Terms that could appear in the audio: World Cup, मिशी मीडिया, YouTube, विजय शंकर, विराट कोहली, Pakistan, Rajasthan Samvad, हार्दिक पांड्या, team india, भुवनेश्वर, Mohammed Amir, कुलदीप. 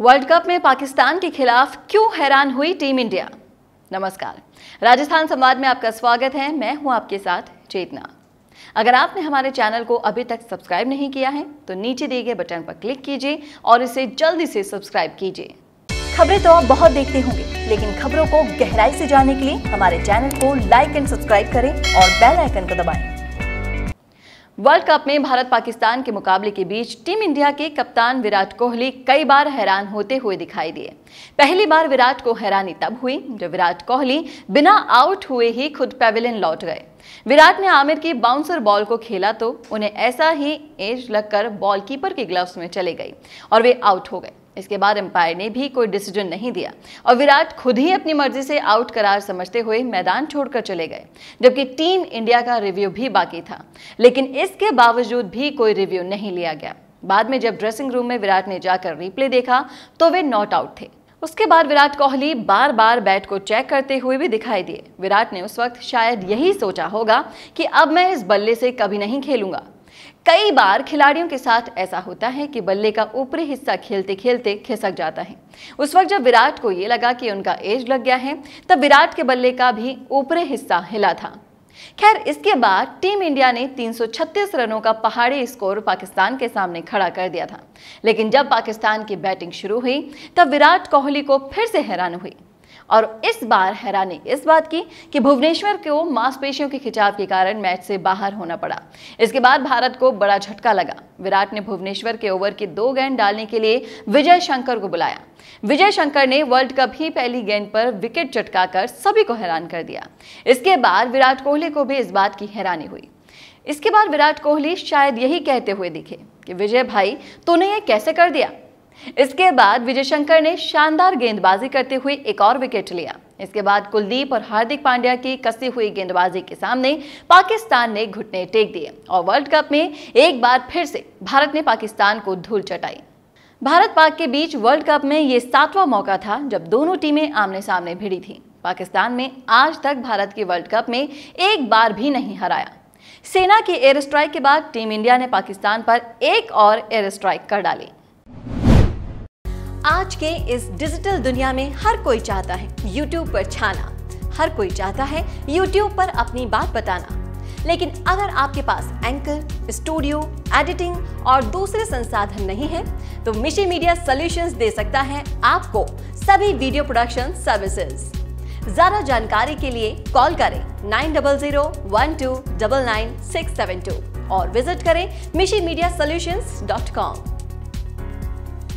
World cup में पाकिस्तान के खिलाफ क्यों हैरान हुई टीम इंडिया। नमस्कार, राजस्थान संवाद में आपका स्वागत है। मैं हूं आपके साथ चेतना। अगर आपने हमारे चैनल को अभी तक सब्सक्राइब नहीं किया है तो नीचे दिए गए बटन पर क्लिक कीजिए और इसे जल्दी से सब्सक्राइब कीजिए। खबरें तो आप बहुत देखते होंगे, लेकिन खबरों को गहराई से जानने के लिए हमारे चैनल को लाइक एंड सब्सक्राइब करें और बेल आइकन को दबाएं। वर्ल्ड कप में भारत पाकिस्तान के मुकाबले के बीच टीम इंडिया के कप्तान विराट कोहली कई बार हैरान होते हुए दिखाई दिए। पहली बार विराट को हैरानी तब हुई जब विराट कोहली बिना आउट हुए ही खुद पेविलियन लौट गए। विराट ने आमिर की बाउंसर बॉल को खेला तो उन्हें ऐसा ही एज लगकर बॉल कीपर के ग्लव्स में चले गई और वे आउट हो गए। इसके बाद अंपायर ने भी कोई डिसीजन नहीं दिया और विराट खुद ही अपनी मर्जी से आउट करार समझते हुए मैदान छोड़कर चले गए, जबकि टीम इंडिया का रिव्यू भी बाकी था, लेकिन इसके बावजूद भी कोई रिव्यू नहीं लिया गया। बाद में जब ड्रेसिंग रूम में विराट ने जाकर रिप्ले देखा तो वे नॉट आउट थे। उसके बाद विराट कोहली बार बार बैट को चेक करते हुए भी दिखाई दिए। विराट ने उस वक्त शायद यही सोचा होगा कि अब मैं इस बल्ले से कभी नहीं खेलूंगा। कई बार खिलाड़ियों के साथ ऐसा होता है कि बल्ले का ऊपरी हिस्सा खेलते खेलते खिसक जाता है। उस वक्त जब विराट को ये लगा कि उनका एज लग गया है, तब विराट के बल्ले का भी ऊपरी हिस्सा हिला था। खैर, इसके बाद टीम इंडिया ने 336 रनों का पहाड़ी स्कोर पाकिस्तान के सामने खड़ा कर दिया था, लेकिन जब पाकिस्तान की बैटिंग शुरू हुई तब विराट कोहली को फिर से हैरानी हुई। और इस बार हैरानी इस बात की कि भुवनेश्वर को मांसपेशियों के खिंचाव के कारण मैच से बाहर होना पड़ा। इसके बाद भारत को बड़ा झटका लगा। विराट ने भुवनेश्वर के ओवर की 2 गेंद डालने के लिए विजय शंकर को बुलाया। विजय शंकर ने वर्ल्ड कप ही पहली गेंद पर विकेट चटकाकर सभी को हैरान कर दिया। इसके बाद विराट कोहली को भी इस बात की हैरानी हुई। इसके बाद विराट कोहली शायद यही कहते हुए दिखे कि विजय भाई, तूने ये कैसे कर दिया। इसके बाद विजय शंकर ने शानदार गेंदबाजी करते हुए एक और विकेट लिया। इसके बाद कुलदीप और हार्दिक पांड्या की कसी हुई गेंदबाजी के सामने पाकिस्तान ने घुटने टेक दिए और वर्ल्ड कप में एक बार फिर से भारत ने पाकिस्तान को धूल चटाई। भारत पाक के बीच वर्ल्ड कप में ये 7वां मौका था जब दोनों टीमें आमने सामने भिड़ी थी। पाकिस्तान में आज तक भारत के वर्ल्ड कप में एक बार भी नहीं हराया। सेना की एयर स्ट्राइक के बाद टीम इंडिया ने पाकिस्तान पर एक और एयर स्ट्राइक कर डाली। आज के इस डिजिटल दुनिया में हर कोई चाहता है YouTube पर छाना, हर कोई चाहता है YouTube पर अपनी बात बताना, लेकिन अगर आपके पास एंकर, स्टूडियो, एडिटिंग और दूसरे संसाधन नहीं है तो मिशी मीडिया सॉल्यूशंस दे सकता है आपको सभी वीडियो प्रोडक्शन सर्विसेज। ज्यादा जानकारी के लिए कॉल करें 9001299672 और विजिट करें mishimedia-solutions.com।